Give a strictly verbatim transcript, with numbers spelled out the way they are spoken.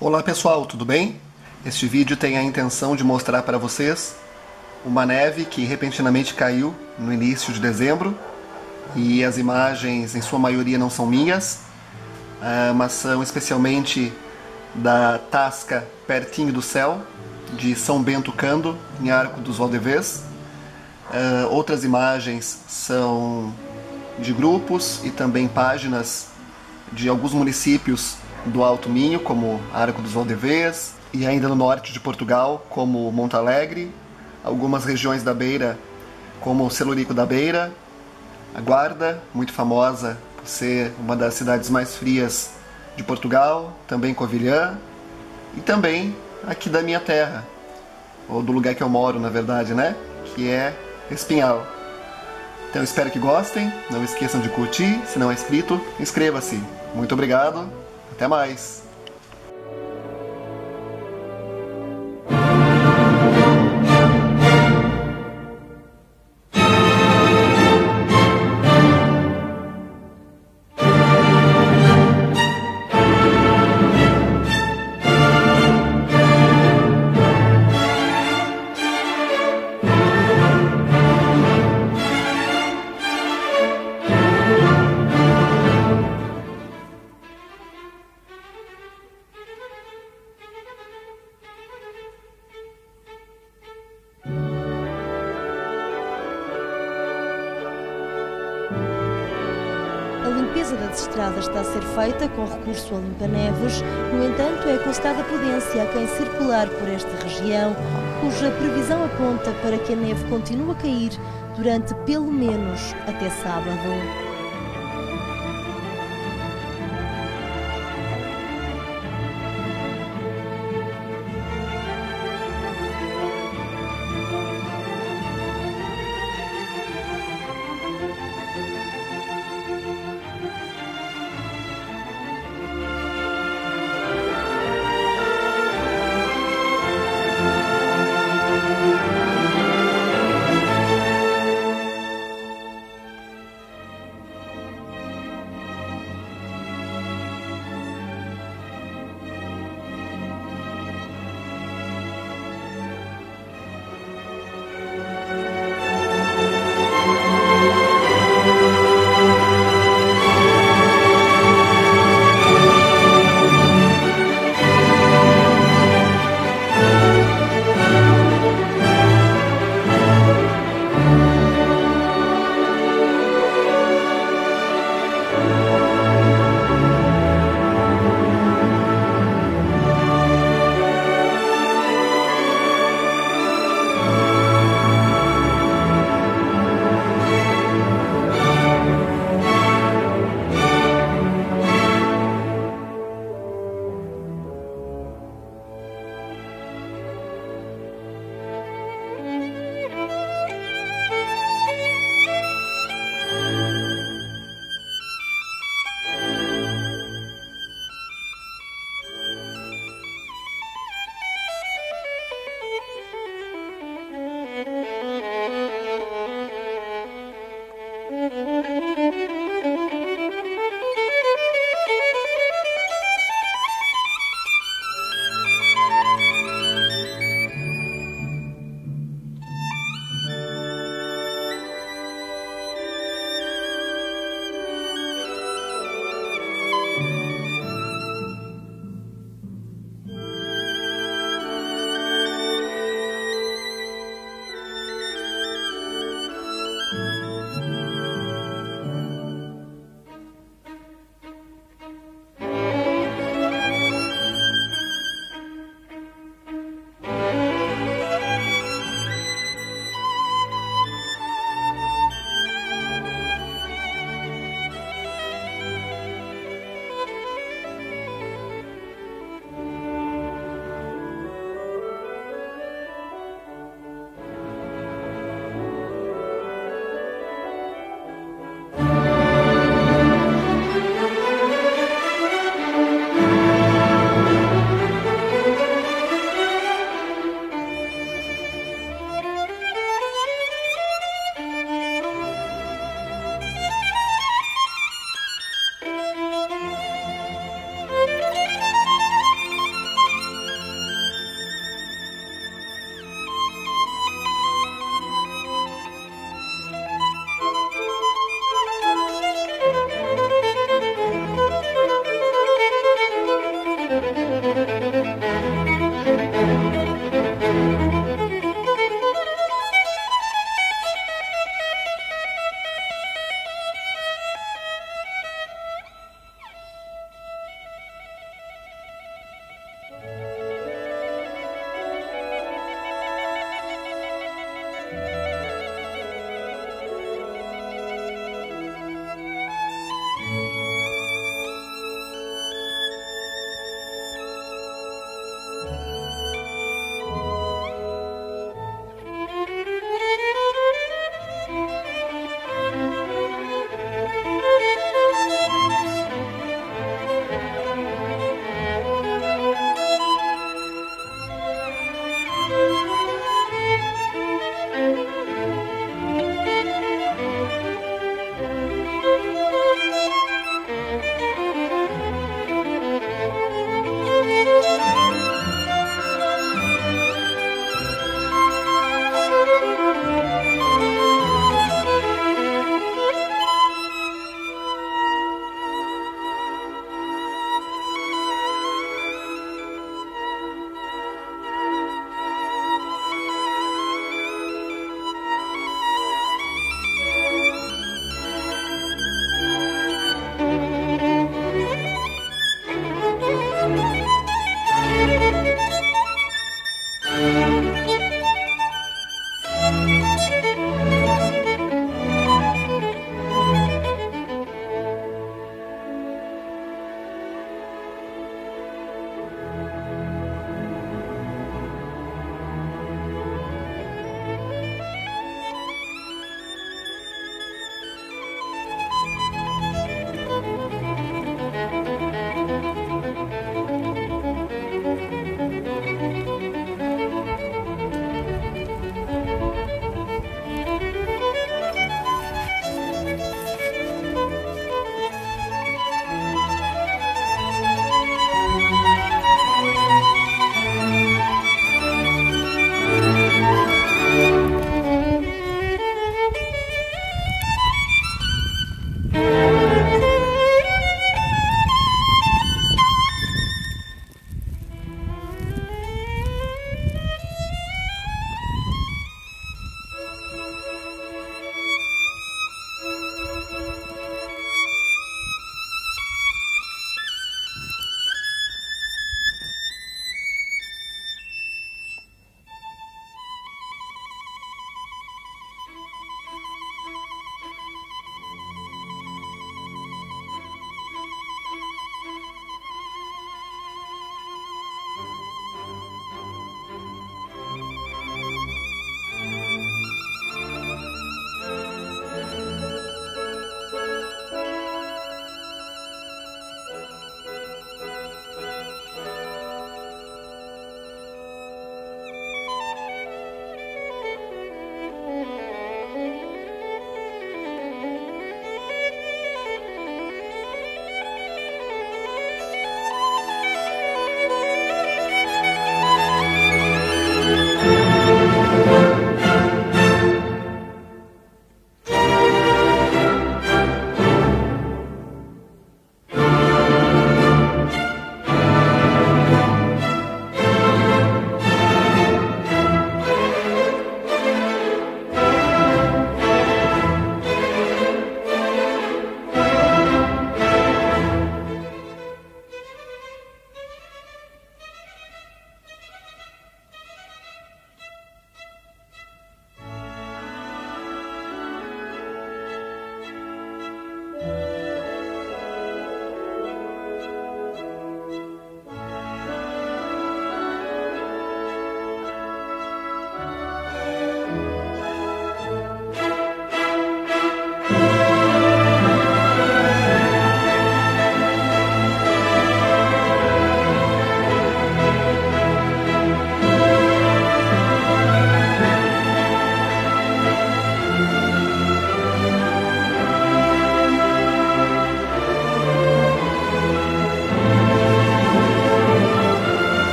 Olá pessoal, tudo bem? Este vídeo tem a intenção de mostrar para vocês uma neve que repentinamente caiu no início de dezembro, e as imagens em sua maioria não são minhas, mas são especialmente da Tasca Pertinho do Céu, de São Bento Cando, em Arcos de Valdevez. Outras imagens são de grupos e também páginas de alguns municípios do Alto Minho, como Arcos de Valdevez, e ainda no norte de Portugal, como Montalegre, algumas regiões da Beira, como Celorico da Beira, a Guarda, muito famosa por ser uma das cidades mais frias de Portugal, também Covilhã, e também aqui da minha terra, ou do lugar que eu moro, na verdade, né? Que é Espinhal. Então espero que gostem, não esqueçam de curtir, se não é inscrito, inscreva-se. Muito obrigado, até mais! A limpeza das estradas está a ser feita com recurso a limpa-neves, no entanto é constada prudência a quem circular por esta região, cuja previsão aponta para que a neve continue a cair durante pelo menos até sábado.